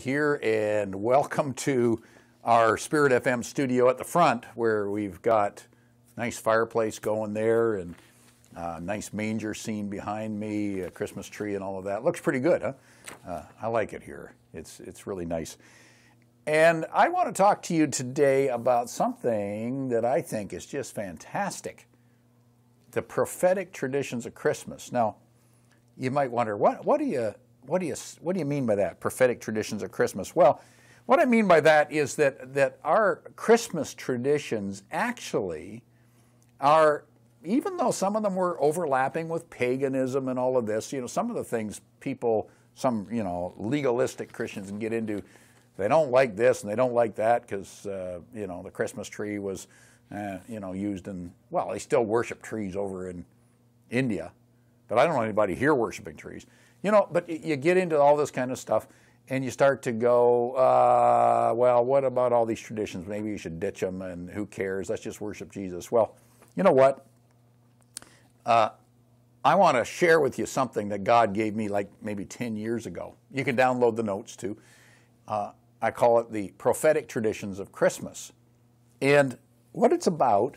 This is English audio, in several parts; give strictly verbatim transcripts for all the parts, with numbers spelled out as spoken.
here, and welcome to our Spirit F M studio at the front, where we've got a nice fireplace going there and a nice manger scene behind me, a Christmas tree and all of that. Looks pretty good, huh? Uh, I like it here. It's, it's really nice. And I want to talk to you today about something that I think is just fantastic, the prophetic traditions of Christmas. Now, you might wonder, what, what do you... What do you what do you mean by that? Prophetic traditions of Christmas. Well, what I mean by that is that that our Christmas traditions actually are, even though some of them were overlapping with paganism and all of this, you know, some of the things people, some you know, legalistic Christians can get into, they don't like this and they don't like that because uh, you know, the Christmas tree was uh, you know, used in, well, they still worship trees over in India, but I don't know anybody here worshiping trees. You know, but you get into all this kind of stuff and you start to go, uh, well, what about all these traditions? Maybe you should ditch them, and who cares? Let's just worship Jesus. Well, you know what? Uh, I want to share with you something that God gave me like maybe ten years ago. You can download the notes too. Uh, I call it the prophetic traditions of Christmas. And what it's about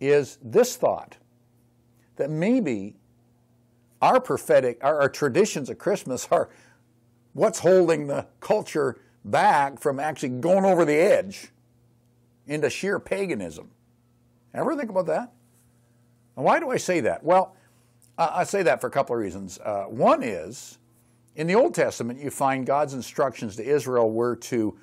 is this thought, that maybe Our prophetic, our, our traditions of Christmas are what's holding the culture back from actually going over the edge into sheer paganism. Ever think about that? And why do I say that? Well, uh, I say that for a couple of reasons. Uh, one is, in the Old Testament, you find God's instructions to Israel were to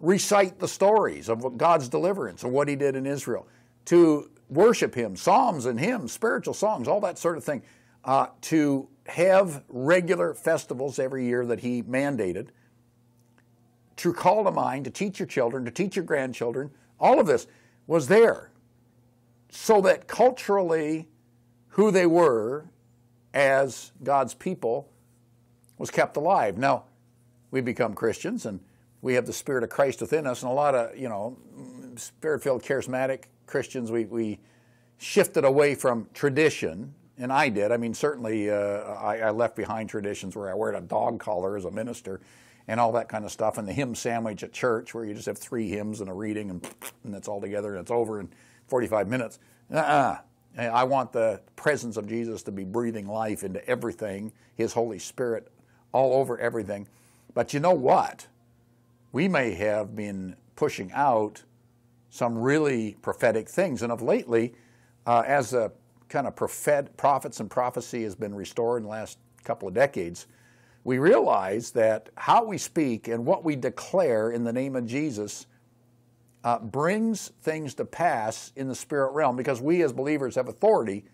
recite the stories of God's deliverance and what He did in Israel, to worship Him, psalms and hymns, spiritual songs, all that sort of thing. Uh, to have regular festivals every year that He mandated, to call to mind, to teach your children, to teach your grandchildren, all of this was there so that culturally who they were as God's people was kept alive. Now, we become Christians and we have the Spirit of Christ within us, and a lot of, you know, Spirit-filled, charismatic Christians, we, we shifted away from tradition. And I did. I mean, certainly uh, I, I left behind traditions where I wear a dog collar as a minister and all that kind of stuff, and the hymn sandwich at church where you just have three hymns and a reading, and and it's all together and it's over in forty-five minutes. Uh-uh. I want the presence of Jesus to be breathing life into everything, His Holy Spirit all over everything. But you know what? We may have been pushing out some really prophetic things, and of lately, uh, as a kind of prophet, prophets and prophecy has been restored in the last couple of decades, we realize that how we speak and what we declare in the name of Jesus uh, brings things to pass in the spirit realm, because we as believers have authority,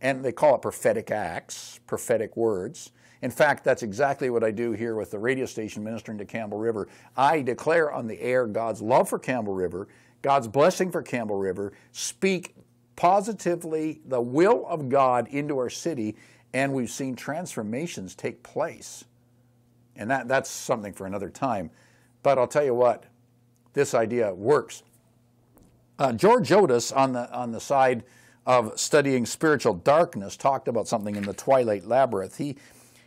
and they call it prophetic acts, prophetic words. In fact, that's exactly what I do here with the radio station ministering to Campbell River. I declare on the air God's love for Campbell River, God's blessing for Campbell River, speak positively the will of God into our city, and we've seen transformations take place. And that, that's something for another time. But I'll tell you what, this idea works. Uh, George Otis, on the, on the side of studying spiritual darkness, talked about something in the Twilight Labyrinth. He,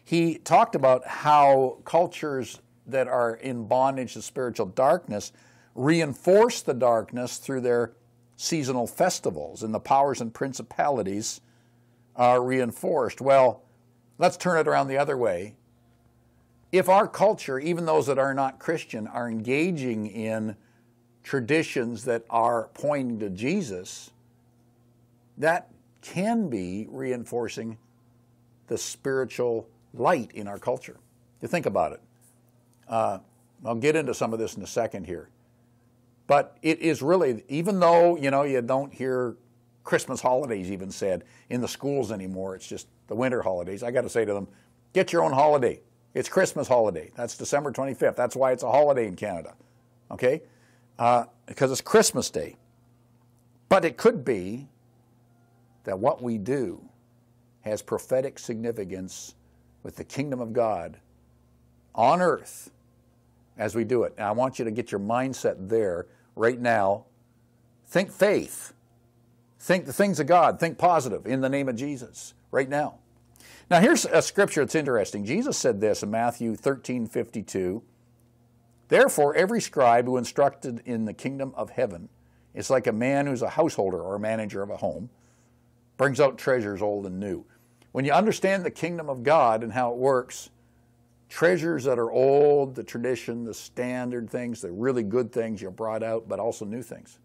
he talked about how cultures that are in bondage to spiritual darkness reinforce the darkness through their seasonal festivals, and the powers and principalities are reinforced. Well, let's turn it around the other way. If our culture, even those that are not Christian, are engaging in traditions that are pointing to Jesus, that can be reinforcing the spiritual light in our culture. You think about it. Uh, I'll get into some of this in a second here. But it is really, even though, you know, you don't hear Christmas holidays even said in the schools anymore, it's just the winter holidays, I got to say to them, get your own holiday. It's Christmas holiday. That's December twenty-fifth. That's why it's a holiday in Canada, okay? Uh, because it's Christmas Day. But it could be that what we do has prophetic significance with the kingdom of God on earth as we do it. And I want you to get your mindset there right now. Think faith. Think the things of God. Think positive in the name of Jesus right now. Now, here's a scripture that's interesting. Jesus said this in Matthew thirteen fifty-two. Therefore, every scribe who instructed in the kingdom of heaven is like a man who's a householder or a manager of a home, brings out treasures old and new. When you understand the kingdom of God and how it works, treasures that are old, the tradition, the standard things, the really good things you're brought out, but also new things.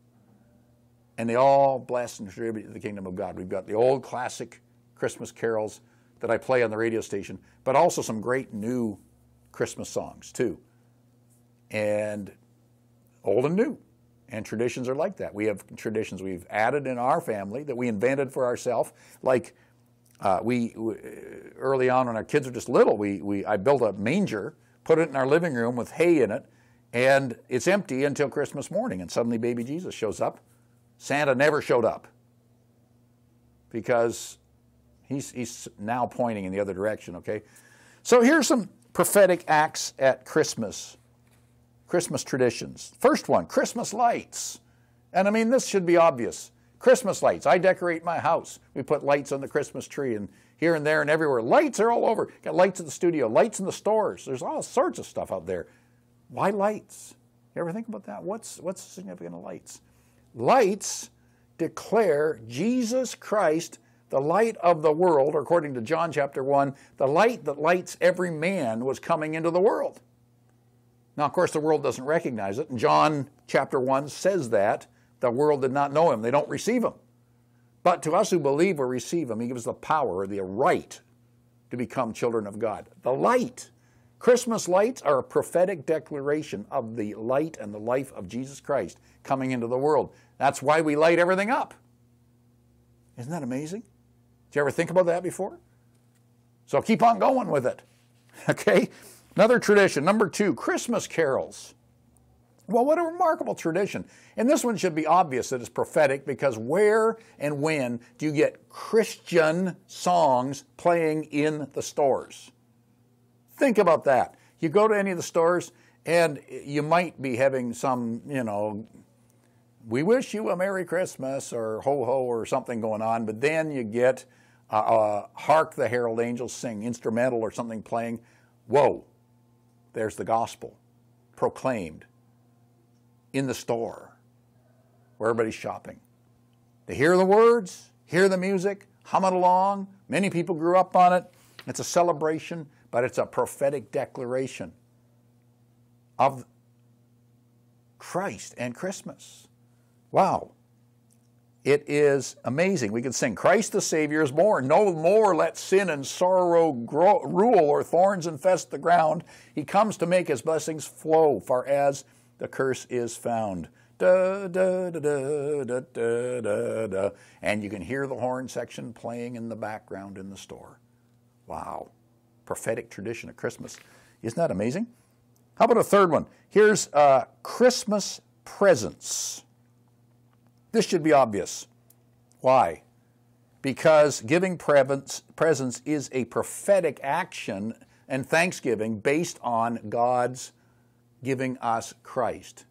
And they all bless and contribute to the kingdom of God. We've got the old classic Christmas carols that I play on the radio station, but also some great new Christmas songs too. And old and new. And traditions are like that. We have traditions we've added in our family that we invented for ourselves. Like uh, we, we early on when our kids were just little, we, we I built a manger, put it in our living room with hay in it, and it's empty until Christmas morning, and suddenly baby Jesus shows up. Santa never showed up because he's, he's now pointing in the other direction, okay? So here's some prophetic acts at Christmas. Christmas traditions. First one, Christmas lights. And I mean, this should be obvious. Christmas lights. I decorate my house. We put lights on the Christmas tree and here and there and everywhere. Lights are all over. Got lights in the studio, lights in the stores. There's all sorts of stuff out there. Why lights? You ever think about that? What's, what's the significance of lights? Lights declare Jesus Christ, the light of the world, or according to John chapter one, the light that lights every man was coming into the world. Now, of course, the world doesn't recognize it. And John chapter one says that the world did not know him. They don't receive him. But to us who believe or receive him, he gives the power or the right to become children of God. The light. Christmas lights are a prophetic declaration of the light and the life of Jesus Christ coming into the world. That's why we light everything up. Isn't that amazing? Did you ever think about that before? So keep on going with it. Okay? Another tradition, number two, Christmas carols. Well, what a remarkable tradition. And this one should be obvious that it's prophetic because where and when do you get Christian songs playing in the stores? Think about that. You go to any of the stores and you might be having some, you know, we wish you a Merry Christmas or ho-ho or something going on, but then you get uh, uh, Hark the Herald Angels Sing, instrumental or something playing. Whoa. There's the gospel proclaimed in the store where everybody's shopping. They hear the words, hear the music, hum it along. Many people grew up on it. It's a celebration, but it's a prophetic declaration of Christ and Christmas. Wow. It is amazing. We can sing, Christ the Savior is born. No more let sin and sorrow grow, rule or thorns infest the ground. He comes to make his blessings flow far as the curse is found. Da, da, da, da, da, da, da, da. And you can hear the horn section playing in the background in the store. Wow. Prophetic tradition of Christmas. Isn't that amazing? How about a third one? Here's uh, Christmas presents. This should be obvious. Why? Because giving presents is a prophetic action and thanksgiving based on God's giving us Christ.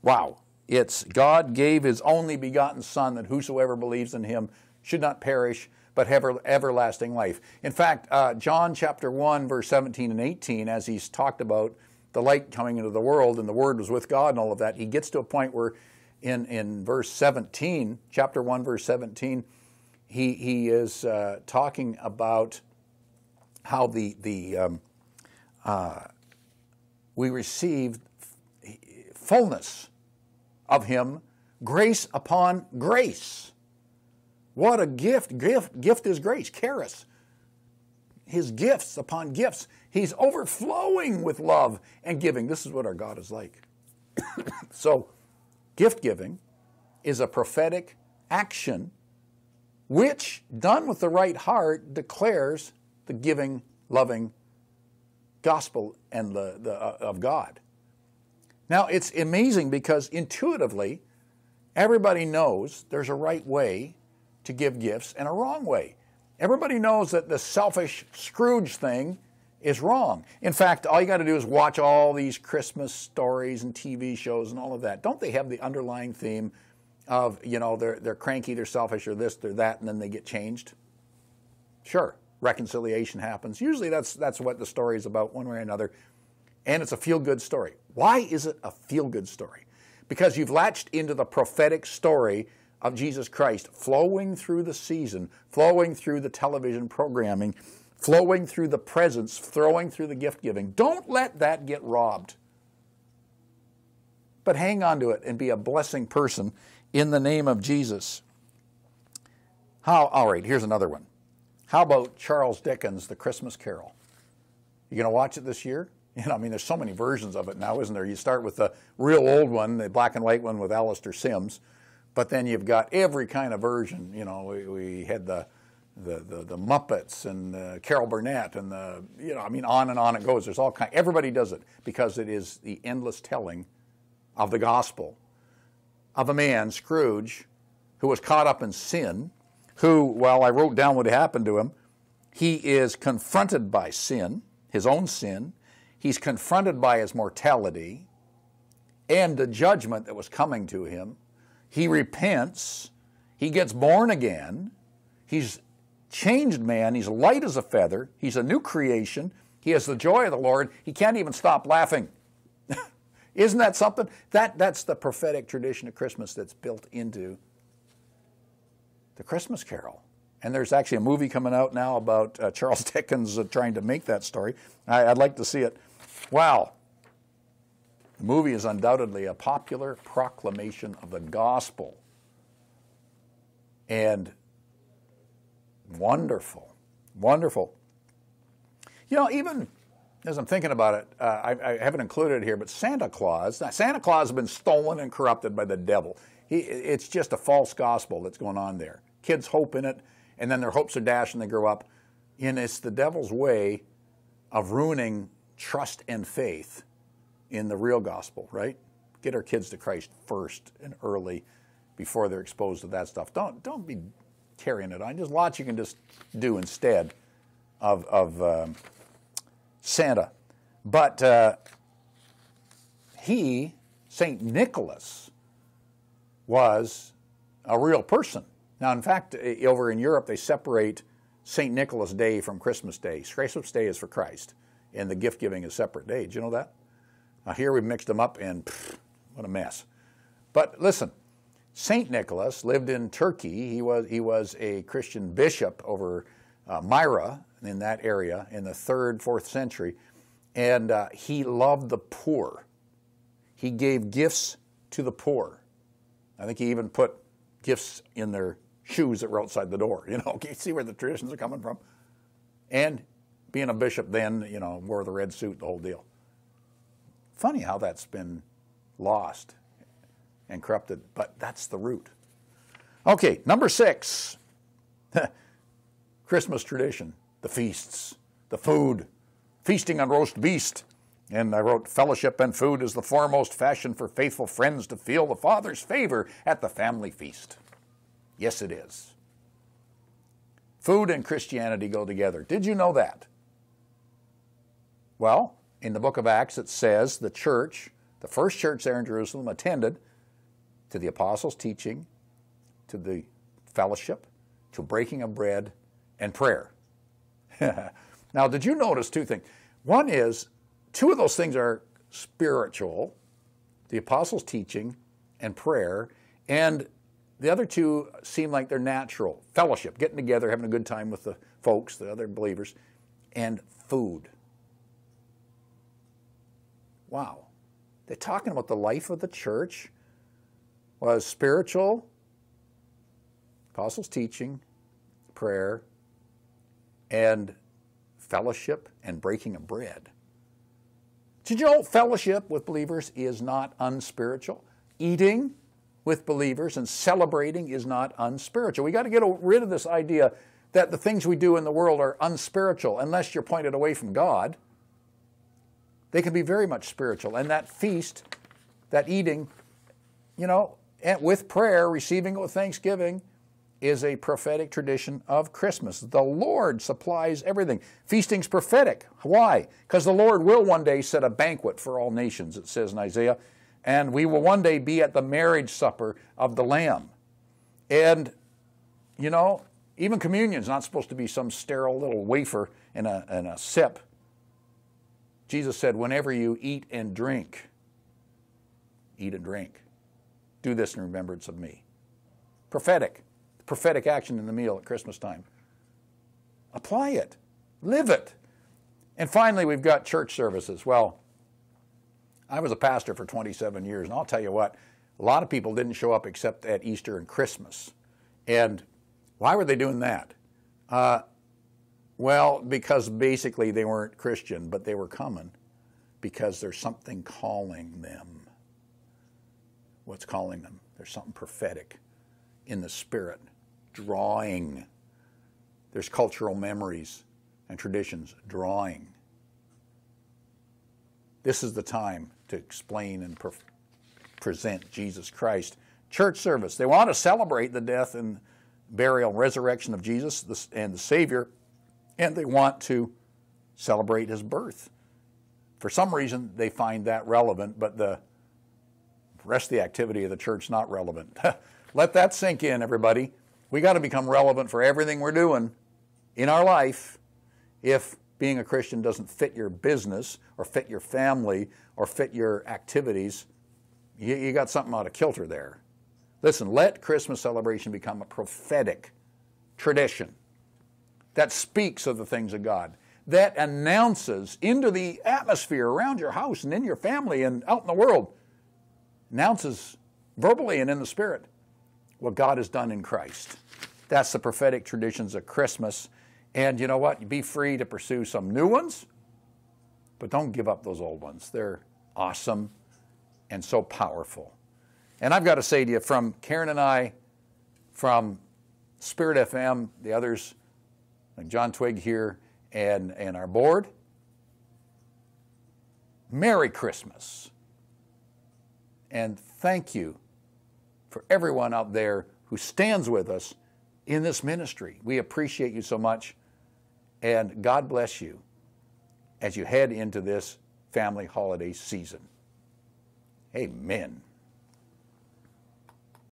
Wow. It's God gave his only begotten Son that whosoever believes in him should not perish but have everlasting life. In fact, uh, John chapter one, verse seventeen and eighteen, as he's talked about the light coming into the world and the Word was with God and all of that, he gets to a point where In, in verse seventeen, chapter one, verse seventeen, he, he is uh, talking about how the, the um, uh, we received fullness of him, grace upon grace. What a gift. Gift, gift is grace, charis. His gifts upon gifts. He's overflowing with love and giving. This is what our God is like. So, gift giving is a prophetic action which, done with the right heart, declares the giving, loving gospel and the, the, uh, of God. Now, it's amazing because intuitively, everybody knows there's a right way to give gifts and a wrong way. Everybody knows that the selfish Scrooge thing is wrong. In fact, all you got to do is watch all these Christmas stories and T V shows and all of that. Don't they have the underlying theme of, you know, they're, they're cranky, they're selfish, or this, they're that, and then they get changed? Sure, reconciliation happens. Usually that's, that's what the story is about one way or another. and it's a feel-good story. Why is it a feel-good story? Because you've latched into the prophetic story of Jesus Christ flowing through the season, flowing through the television programming, flowing through the presence, flowing through the gift giving. Don't let that get robbed. But hang on to it and be a blessing person in the name of Jesus. How? All right, here's another one. How about Charles Dickens' The Christmas Carol? You going to watch it this year? You know, I mean, there's so many versions of it now, isn't there? You start with the real old one, the black and white one with Alistair Sims, but then you've got every kind of version. You know, we, we had the The, the, the Muppets and the Carol Burnett and the, you know, I mean, on and on it goes. There's all kind. Everybody does it because it is the endless telling of the gospel of a man, Scrooge, who was caught up in sin, who, well, I wrote down what happened to him. He is confronted by sin, his own sin. He's confronted by his mortality and the judgment that was coming to him. He repents. He gets born again. He's changed man. He's light as a feather. He's a new creation. He has the joy of the Lord. He can't even stop laughing. Isn't that something? That, that's the prophetic tradition of Christmas that's built into the Christmas Carol. And there's actually a movie coming out now about uh, Charles Dickens uh, trying to make that story. I, I'd like to see it. Wow. The movie is undoubtedly a popular proclamation of the gospel. And wonderful, wonderful. You know, even as I'm thinking about it, uh, I, I haven't included it here, but Santa Claus, Santa Claus has been stolen and corrupted by the devil. He, it's just a false gospel that's going on there. Kids hope in it, and then their hopes are dashed and they grow up. And it's the devil's way of ruining trust and faith in the real gospel, right? Get our kids to Christ first and early before they're exposed to that stuff. Don't, don't be carrying it on. There's lots you can just do instead of, of um, Santa. But uh, he, Saint Nicholas, was a real person. Now, in fact, over in Europe, they separate Saint Nicholas Day from Christmas Day. Christmas Day is for Christ, and the gift-giving is a separate day. Did you know that? Now, here we've mixed them up, and pff, what a mess. But listen, Saint Nicholas lived in Turkey. He was, he was a Christian bishop over uh, Myra in that area in the third, fourth century. And uh, he loved the poor. He gave gifts to the poor. I think he even put gifts in their shoes that were outside the door. You know, you see where the traditions are coming from? And being a bishop then, you know, wore the red suit, the whole deal. Funny how that's been lost and corrupted, but that's the root. Okay, number six, Christmas tradition, the feasts, the food, feasting on roast beast. And I wrote, fellowship and food is the foremost fashion for faithful friends to feel the Father's favor at the family feast. Yes, it is. Food and Christianity go together. Did you know that? Well, in the book of Acts, it says the church, the first church there in Jerusalem, attended to the apostles' teaching, to the fellowship, to breaking of bread, and prayer. Now, did you notice two things? One is, two of those things are spiritual, the apostles' teaching and prayer, and the other two seem like they're natural. Fellowship, getting together, having a good time with the folks, the other believers, and food. Wow. They're talking about the life of the church was spiritual, apostles' teaching, prayer, and fellowship and breaking of bread. Did you know fellowship with believers is not unspiritual? Eating with believers and celebrating is not unspiritual. We've got to get rid of this idea that the things we do in the world are unspiritual unless you're pointed away from God. They can be very much spiritual. And that feast, that eating, you know, and with prayer, receiving it with thanksgiving, is a prophetic tradition of Christmas. The Lord supplies everything. Feasting's prophetic. Why? Because the Lord will one day set a banquet for all nations, it says in Isaiah, and we will one day be at the marriage supper of the Lamb. And, you know, even communion's not supposed to be some sterile little wafer and a, and a sip. Jesus said, whenever you eat and drink, eat and drink, do this in remembrance of me. Prophetic. Prophetic action in the meal at Christmas time. Apply it. Live it. And finally, we've got church services. Well, I was a pastor for twenty-seven years, and I'll tell you what, a lot of people didn't show up except at Easter and Christmas. And why were they doing that? Uh, well, because basically they weren't Christian, but they were coming because there's something calling them. What's calling them? There's something prophetic in the spirit, drawing. There's cultural memories and traditions, drawing. This is the time to explain and pre- present Jesus Christ. Church service. They want to celebrate the death and burial and resurrection of Jesus and the Savior, and they want to celebrate his birth. For some reason, they find that relevant, but the rest of the activity of the church is not relevant. Let that sink in, everybody. We got to become relevant for everything we're doing in our life. If being a Christian doesn't fit your business or fit your family or fit your activities, you, you got something out of kilter there. Listen, let Christmas celebration become a prophetic tradition that speaks of the things of God, that announces into the atmosphere around your house and in your family and out in the world, announces verbally and in the spirit what God has done in Christ. That's the prophetic traditions of Christmas. And you know what? Be free to pursue some new ones, but don't give up those old ones. They're awesome and so powerful. And I've got to say to you, from Karen and I, from Spirit F M, the others, like John Twigg here, and, and our board, Merry Christmas. And thank you for everyone out there who stands with us in this ministry. We appreciate you so much. And God bless you as you head into this family holiday season. Amen.